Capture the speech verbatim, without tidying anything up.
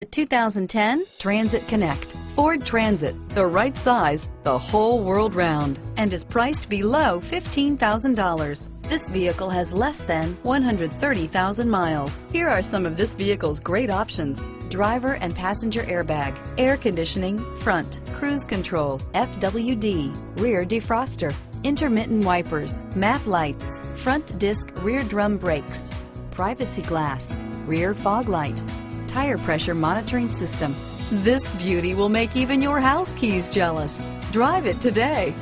The two thousand ten Transit Connect. Ford Transit, the right size the whole world round, and is priced below fifteen thousand dollars. This vehicle has less than one hundred thirty thousand miles. Here are some of this vehicle's great options: driver and passenger airbag, air conditioning, front, cruise control, F W D, rear defroster, intermittent wipers, matte lights, front disc rear drum brakes, privacy glass, rear fog light, tire pressure monitoring system. This beauty will make even your house keys jealous. Drive it today.